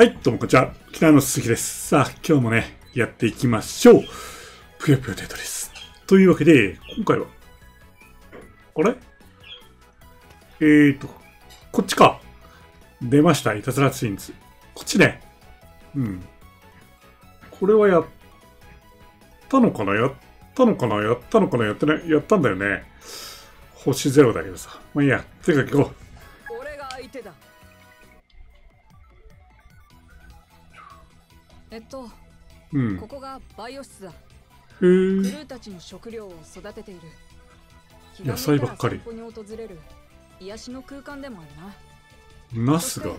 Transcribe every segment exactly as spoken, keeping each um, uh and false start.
はい、どうもこんにちは。沖縄の鈴木です。さあ、今日もね、やっていきましょう。ぷよぷよテトリス。というわけで、今回は、あれえーと、こっちか。出ました、いたずらツインズ。こっちね。うん。これはやったのかなやったのかなやったのかなやってないやったんだよね。星ゼロだけどさ。まあいいや、とにかく行こう。俺が相手だ。えっと、うん、ここがバイオ室だ。へえ。クルーたちの食料を育てている。野菜ばっかり。ここに訪れる癒しの空間でもあるな。ナスが。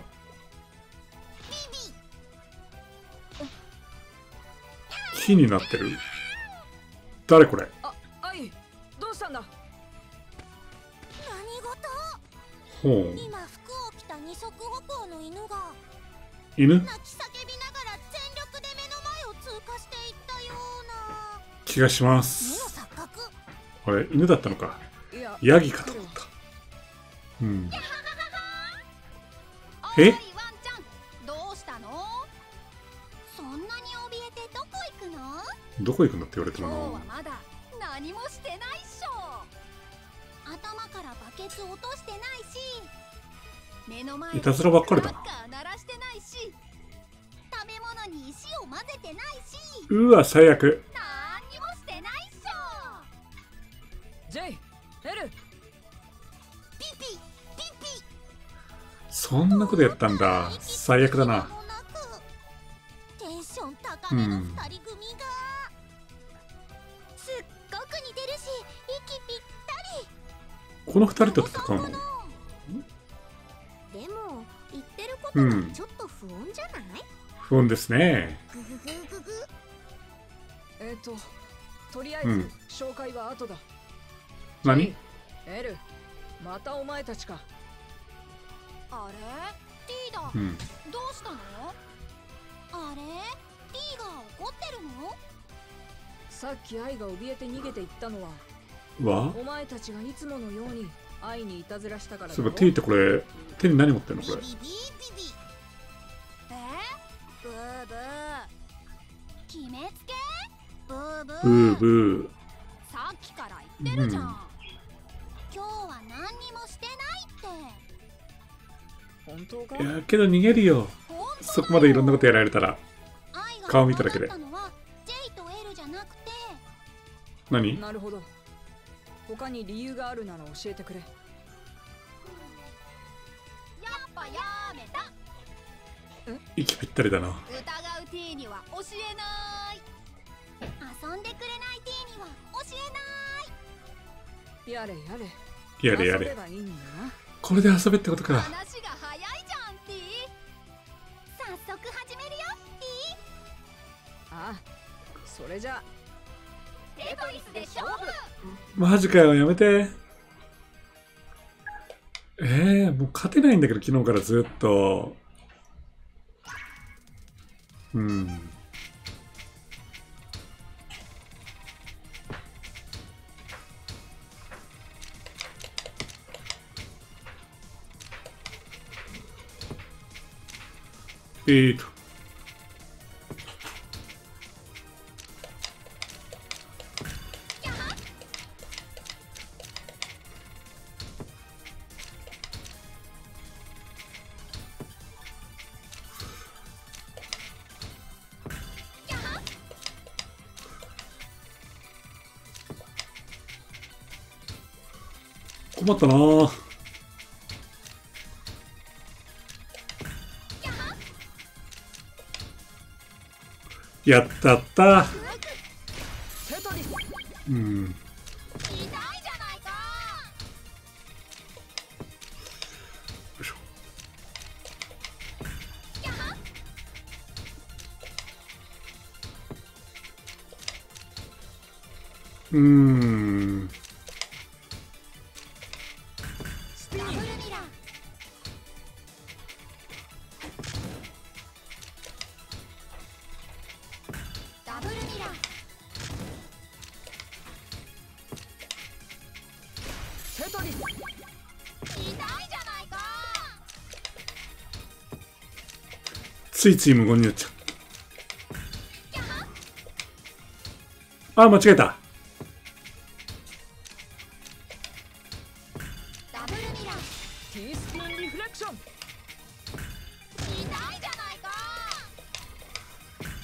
木になってる。誰これ？あ、あい、どうしたんだ？何事？ほう。今服を着た二足歩行の犬が。犬？泣き叫びながら全力で目の前を通過していったような気がします。これ犬だったのか。ヤギかと思った。うん。え？どこ行くのって言われてもな。今日はまだ何もしてないっしょ。頭からバケツ落としてないし、目の前いたずらばっかりだな。鳴らしてないし、食べ物に石を混ぜてないし。うわ最悪。何にもしてないっしょ。ジェイ、エル、ピピ、ピピ。そんなことやったんだ。最悪だな。テンション高めの二人組が。このふたりと戦うの？でも言ってることがちょっと不穏じゃない？不穏ですね。えっととりあえず紹介は後だ。何？エル、またお前たちか。あれ？ティーダ、うん、どうしたの？あれ？ティーが怒ってるの？さっきアイが怯えて逃げていったのは。お前たちがいつものように愛にいたずらしたからだ。そういえばティってこれ手に何持ってんのこれ。ビビビビ。え？ブーブー。決めつけ？ブーブー。ブーブー。さっきから言ってるじゃん。うん、今日は何にもしてないって。本当か？いやけど逃げるよ。そこまでいろんなことやられたら。顔見ただけで。何？なるほど。他に理由があるなら教えてくれ。やっぱやめた。息ぴったりだな。疑う T には教えない。遊んでくれない T には教えない。やれやれ。やれやれ。これで遊べってことか。話が早いじゃん T。早速始めるよ T。ああ、それじゃ。テトリスで勝負。マジかよ、やめて。えー、もう勝てないんだけど、昨日からずっと。うん。えーと。困ったなぁ。やったった。うん。うん。ついつい無言になっちゃう。あ、間違えた。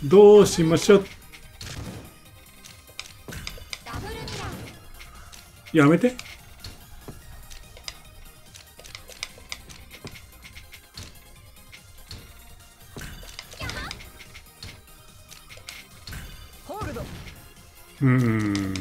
どうしましょう。やめて。うーん。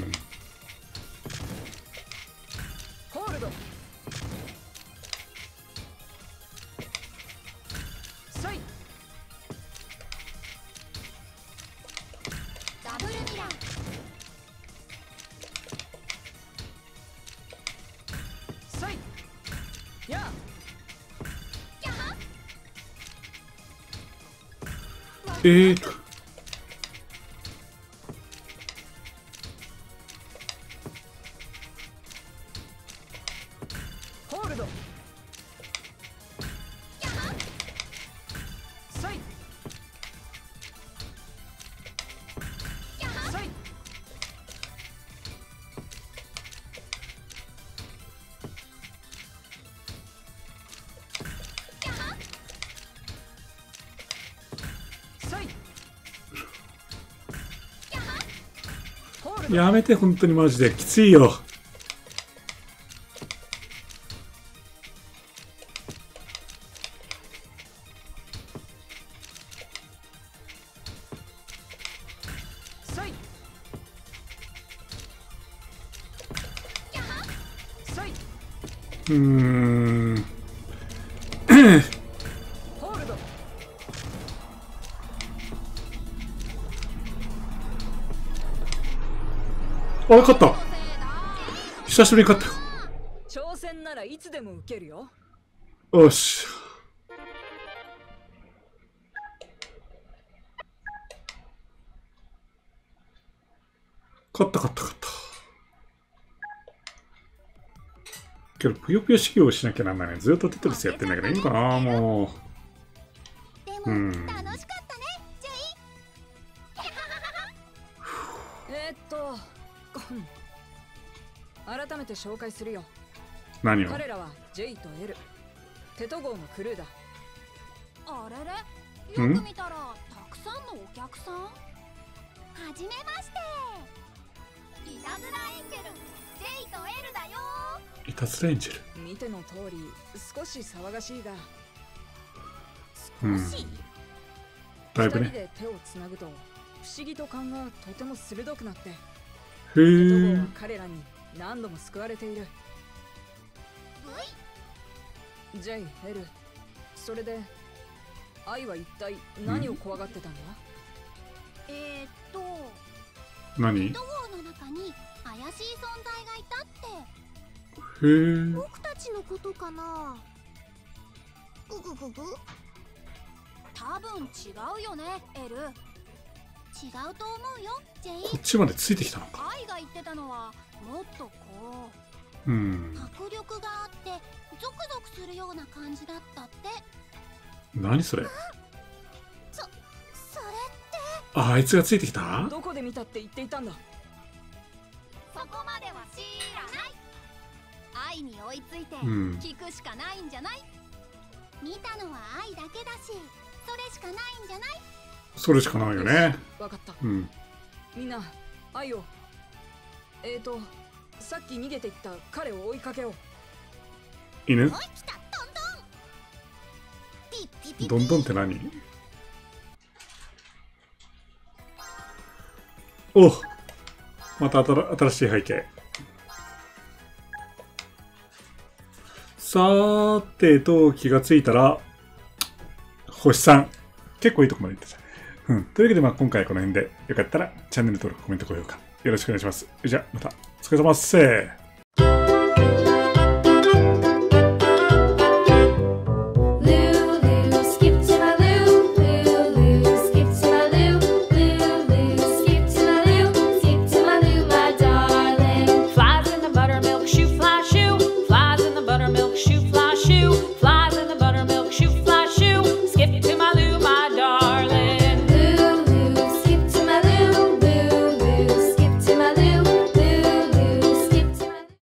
えーと。やめて、本当にマジできついよ。うーん。あ、勝った。久しぶりに勝ったよ。挑戦ならいつでも受けるよ。よし。勝った勝った勝った。けどぷよぷよ修行しなきゃなんないね。ずっとテトリスやってんだけどいいのかな、もう。うん。楽しかったね、ジュイ。えっと。改めて紹介するよ。何を？彼らは J と L、 テト号のクルーだ。あれれ、よく見たらたくさんのお客さん。はじめまして、いたずらエンジェル J と L だよ。いたずらエンジェル、見ての通り少し騒がしいが、少し、うん、だいぶね。二人で手をつなぐと不思議と感がとても鋭くなって、テト号は彼らに何度も救われている。 J、L、それで愛は一体何を怖がってたんだ？うん、えっと何？テト号の中に怪しい存在がいたって。へえ。僕たちのことかな？ググググ？多分違うよね、L。違うと思うよ、ジェイ。こっちまでついてきたのか。愛が言ってたのはもっとこう、うん、迫力があってゾクゾクするような感じだったって。何それ？そ、それってあ、あいつがついてきた？どこで見たって言っていたんだ。そこまでは知らない。愛に追いついて聞くしかないんじゃない？うん、見たのは愛だけだし、それしかないんじゃない？それしかないよね。わかった。うん。みんな、愛を。えーと、さっき逃げていった彼を追いかけよう。犬？どんどんって何？お、また新しい背景。さーてと気がついたら星さん、結構いいとこまで行ってた。うん、というわけで、まあ今回はこの辺で、よかったらチャンネル登録、コメント、高評価よろしくお願いします。じゃあまたお疲れ様っす。